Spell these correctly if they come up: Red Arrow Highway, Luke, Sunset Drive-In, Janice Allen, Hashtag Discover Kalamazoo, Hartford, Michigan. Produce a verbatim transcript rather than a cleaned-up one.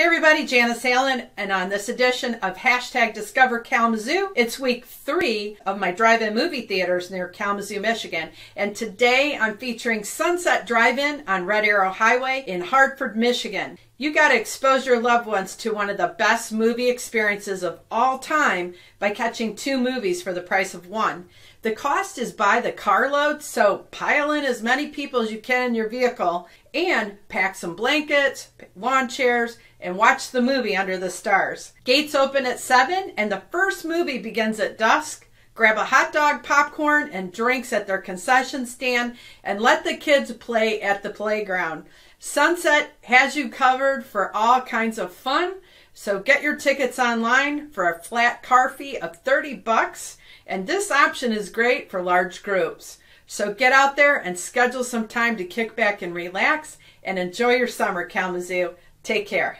Hey everybody, Janice Allen, and on this edition of Hashtag Discover Kalamazoo, it's week three of my drive-in movie theaters near Kalamazoo, Michigan. And today I'm featuring Sunset Drive-In on Red Arrow Highway in Hartford, Michigan. You got to expose your loved ones to one of the best movie experiences of all time by catching two movies for the price of one. The cost is by the carload, so pile in as many people as you can in your vehicle and pack some blankets, lawn chairs, and watch the movie under the stars. Gates open at seven and the first movie begins at dusk. Grab a hot dog, popcorn, and drinks at their concession stand and let the kids play at the playground. Sunset has you covered for all kinds of fun, so get your tickets online for a flat car fee of thirty bucks, and this option is great for large groups. So get out there and schedule some time to kick back and relax and enjoy your summer, Kalamazoo. Take care.